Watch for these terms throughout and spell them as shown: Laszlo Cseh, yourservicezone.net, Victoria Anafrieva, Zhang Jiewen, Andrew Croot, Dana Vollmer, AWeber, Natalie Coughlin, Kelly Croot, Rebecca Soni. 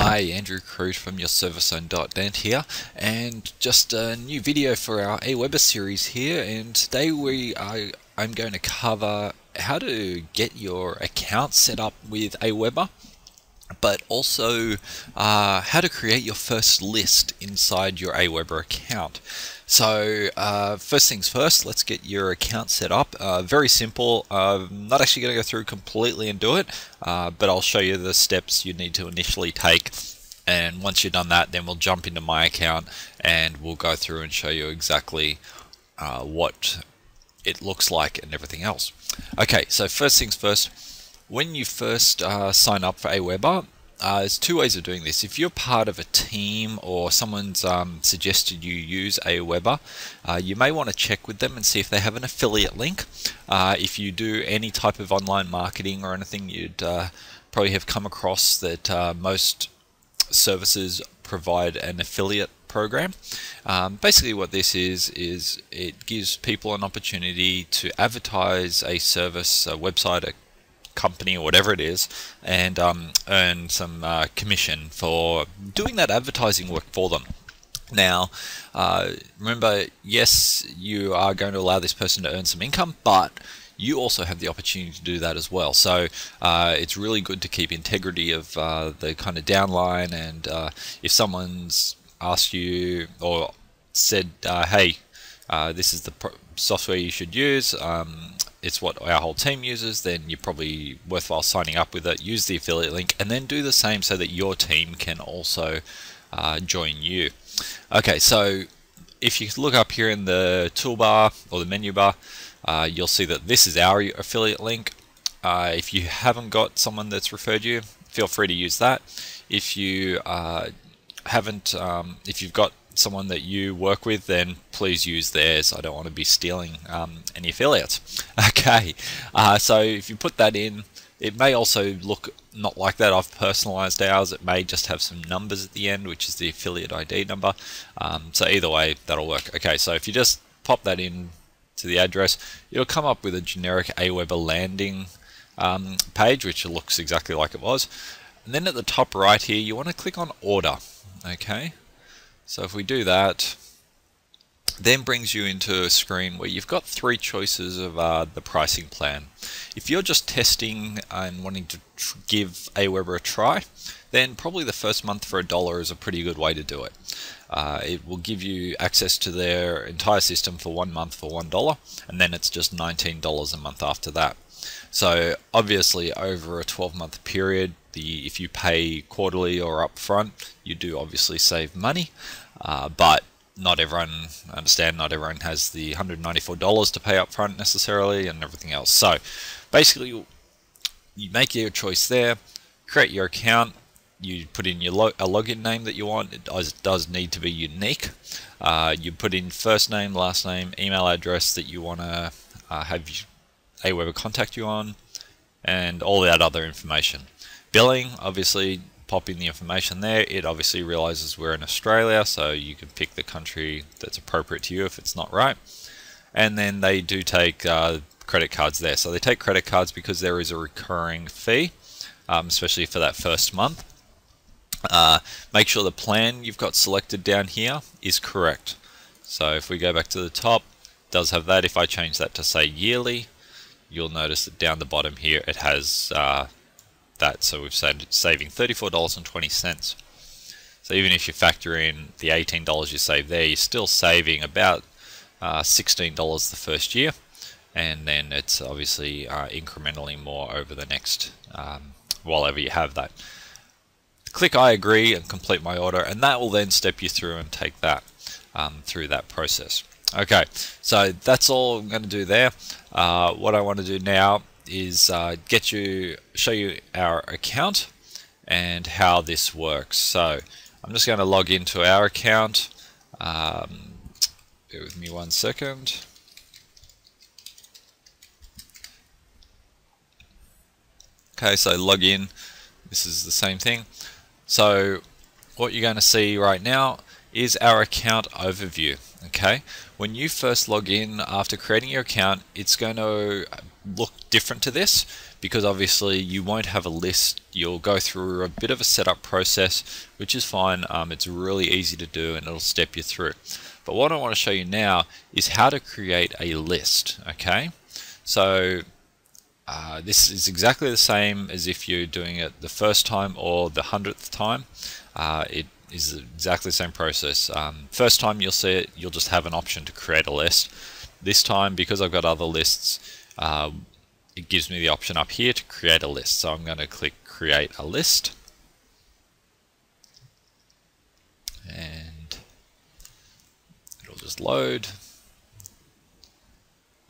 Hi, Andrew Croot from yourservicezone.net here, and just a new video for our AWeber series here. And today I'm going to cover how to get your account set up with AWeber, but also how to create your first list inside your AWeber account. So first things first, let's get your account set up. Very simple. I'm not actually going to go through completely and do it, but I'll show you the steps you need to initially take. And once you've done that, then we'll jump into my account and we'll go through and show you exactly what it looks like and everything else. Okay, so first things first. When you first sign up for AWeber, there's two ways of doing this. If you're part of a team or someone's suggested you use AWeber, you may want to check with them and see if they have an affiliate link. If you do any type of online marketing or anything, you'd probably have come across that most services provide an affiliate program. Basically what this is it gives people an opportunity to advertise a service, a website, a company, or whatever it is, and earn some commission for doing that advertising work for them. Now, remember, yes, you are going to allow this person to earn some income, but you also have the opportunity to do that as well. So it's really good to keep integrity of the kind of downline, and if someone's asked you or said, hey, this is the software you should use, it's what our whole team uses, then you're probably worthwhile signing up with it. Use the affiliate link and then do the same so that your team can also join you. Okay, so if you look up here in the toolbar or the menu bar, you'll see that this is our affiliate link. If you haven't got someone that's referred you, feel free to use that. If you haven't, if you've got someone that you work with, then please use theirs. I don't want to be stealing any affiliates. Okay, so if you put that in, it may also look not like that. I've personalized ours. It may just have some numbers at the end, which is the affiliate ID number. So either way, that'll work. Okay, so if you just pop that in to the address, it'll come up with a generic AWeber landing page, which looks exactly like it was. And then at the top right here, you want to click on order. Okay. So if we do that, then brings you into a screen where you've got three choices of the pricing plan. If you're just testing and wanting to give AWeber a try, then probably the first month for $1 is a pretty good way to do it. It will give you access to their entire system for 1 month for $1, and then it's just $19 a month after that. So obviously over a 12-month period, if you pay quarterly or upfront, you do obviously save money, but not everyone, I understand, not everyone has the $194 to pay upfront necessarily and everything else. So basically, you make your choice there, create your account, you put in your login name that you want. It does need to be unique. You put in first name, last name, email address that you want to have AWeber contact you on, and all that other information. Billing, obviously pop in the information there. It obviously realizes we're in Australia, so you can pick the country that's appropriate to you if it's not right. And then they do take credit cards there. So they take credit cards because there is a recurring fee, especially for that first month. Make sure the plan you've got selected down here is correct. So if we go back to the top, it does have that. If I change that to say yearly, you'll notice that down the bottom here it has that, so we've saving $34.20. So even if you factor in the $18 you save there, you're still saving about $16 the first year, and then it's obviously incrementally more over the next while you have that. Click I agree and complete my order, and that will then step you through and take that through that process. Okay, so that's all I'm going to do there. What I want to do now is show you our account and how this works. So I'm just going to log into our account. Bear with me 1 second. Okay, so log in. This is the same thing. So what you're going to see right now is our account overview. Okay, when you first log in after creating your account, it's going to look different to this because obviously you won't have a list. You'll go through a bit of a setup process, which is fine. It's really easy to do and it'll step you through. But what I want to show you now is how to create a list. Okay, so this is exactly the same as if you're doing it the first time or the 100th time. It is exactly the same process. First time you'll see it, you'll just have an option to create a list. This time, because I've got other lists, it gives me the option up here to create a list. So I'm going to click create a list. And it'll just load.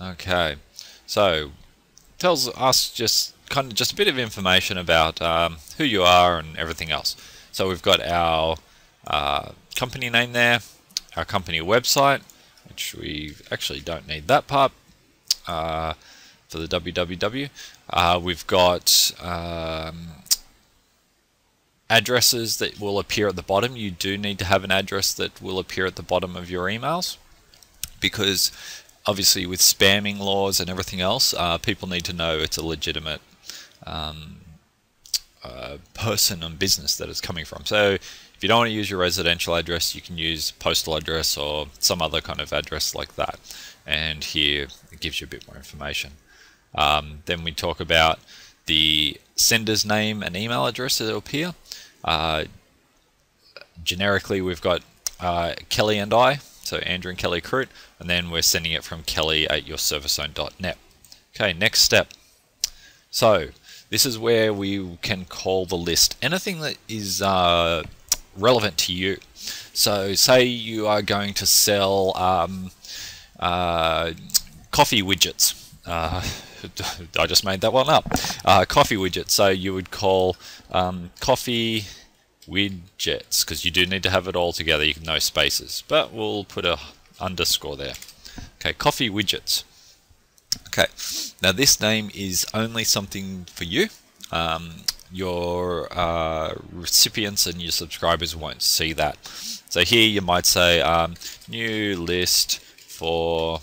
Okay, so tells us just kind of just a bit of information about who you are and everything else. So we've got our company name there, our company website, which we actually don't need that part for the www. We've got addresses that will appear at the bottom. You do need to have an address that will appear at the bottom of your emails because obviously with spamming laws and everything else, people need to know it's a legitimate person and business that it's coming from. So if you don't want to use your residential address, you can use postal address or some other kind of address like that, and here it gives you a bit more information. Then we talk about the sender's name and email address that will appear. Generically we've got Kelly and I, so Andrew and Kelly Croot, and then we're sending it from Kelly at yourservicezone.net. Okay, next step. So this is where we can call the list anything that is relevant to you. So say you are going to sell coffee widgets. I just made that one up. Coffee widgets. So you would call coffee widgets because you do need to have it all together. You can no spaces, but we'll put a underscore there. Okay, coffee widgets. Okay, now this name is only something for you. Your recipients and your subscribers won't see that. So here you might say new list for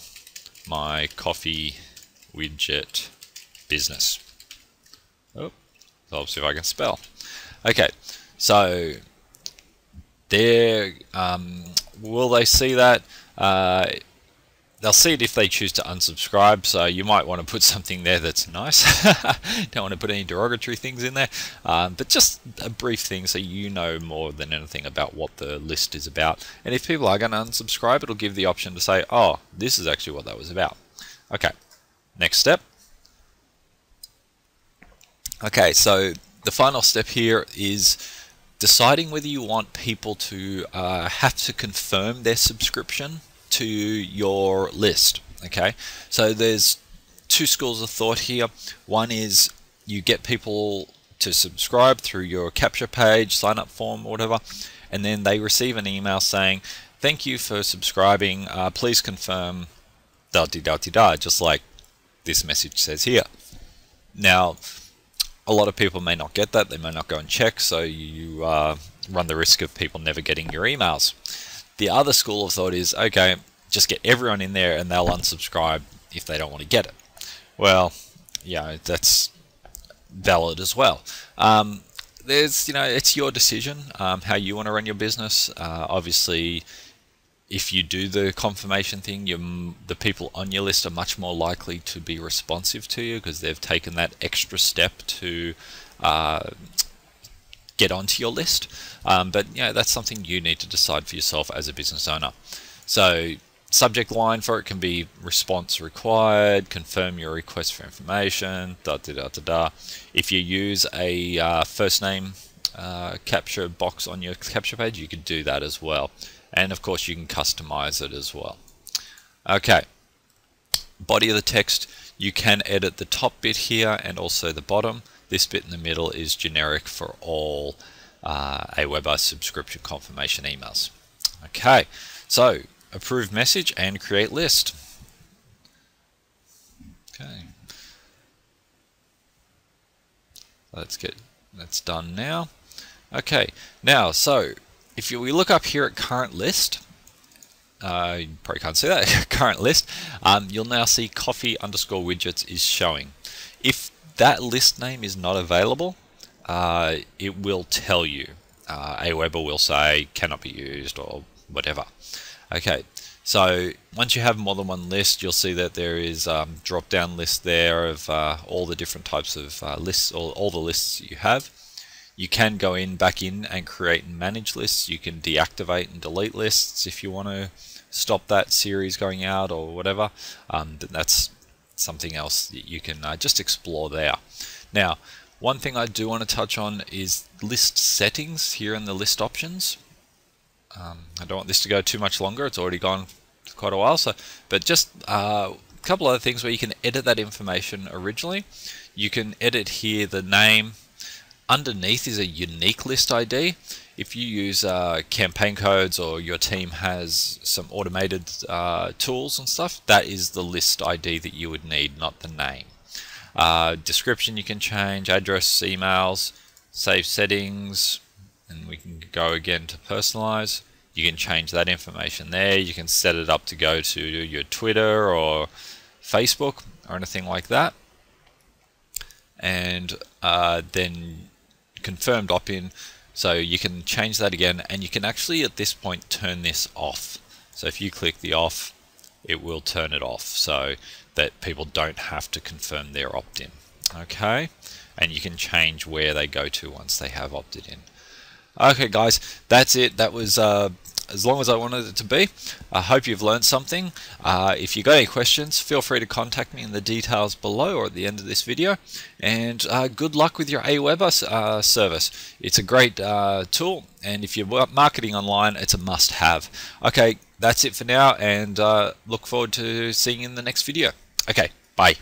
my coffee widget business. Oh, I'll see if I can spell. Okay, so there, will they see that? They'll see it if they choose to unsubscribe, so you might want to put something there that's nice. Don't want to put any derogatory things in there, but just a brief thing so you know more than anything about what the list is about. And if people are going to unsubscribe, it'll give the option to say, oh, this is actually what that was about. Okay, next step. Okay, so the final step here is deciding whether you want people to have to confirm their subscription to your list. Okay, so there's two schools of thought here. One is you get people to subscribe through your capture page, sign up form, or whatever, and then they receive an email saying, thank you for subscribing, please confirm da-de-da-de-da, just like this message says here. Now a lot of people may not get that, they may not go and check, so you run the risk of people never getting your emails. The other school of thought is, okay, just get everyone in there and they'll unsubscribe if they don't want to get it. Well, yeah, that's valid as well. There's, you know, it's your decision how you want to run your business. Obviously, if you do the confirmation thing, the people on your list are much more likely to be responsive to you because they've taken that extra step to get onto your list, but you know, that's something you need to decide for yourself as a business owner. So subject line for it can be response required, confirm your request for information, da da da da da. If you use a first name capture box on your capture page, you could do that as well, and of course you can customize it as well. Okay, body of the text, you can edit the top bit here and also the bottom. This bit in the middle is generic for all AWeber subscription confirmation emails. Okay, so approve message and create list. Okay, let's get that's done now. Okay, now so if we look up here at current list, you probably can't see that current list, you'll now see coffee_widgets is showing. If that list name is not available, it will tell you. AWeber will say cannot be used or whatever. Okay, so once you have more than one list, you'll see that there is drop down list there of all the different types of lists, or all the lists you have. You can go in back in and create and manage lists. You can deactivate and delete lists if you want to stop that series going out or whatever. But that's something else that you can just explore there. Now, one thing I do want to touch on is list settings here in the list options. I don't want this to go too much longer. It's already gone for quite a while. So, but just a couple other things where you can edit that information originally. You can edit here the name. Underneath is a unique list ID. If you use campaign codes, or your team has some automated tools and stuff, that is the list ID that you would need, not the name. Description you can change, address, emails, save settings, and we can go again to personalize. You can change that information there. You can set it up to go to your Twitter or Facebook or anything like that. And then confirmed opt-in, so you can change that again, and you can actually at this point turn this off. So if you click the off, it will turn it off so that people don't have to confirm their opt-in. Okay, and you can change where they go to once they have opted in. Okay guys, that's it. That was as long as I wanted it to be. I hope you've learned something. If you've got any questions, feel free to contact me in the details below or at the end of this video. And good luck with your AWeber service. It's a great tool, and if you're marketing online, it's a must-have. Okay, that's it for now, and look forward to seeing you in the next video. Okay, bye.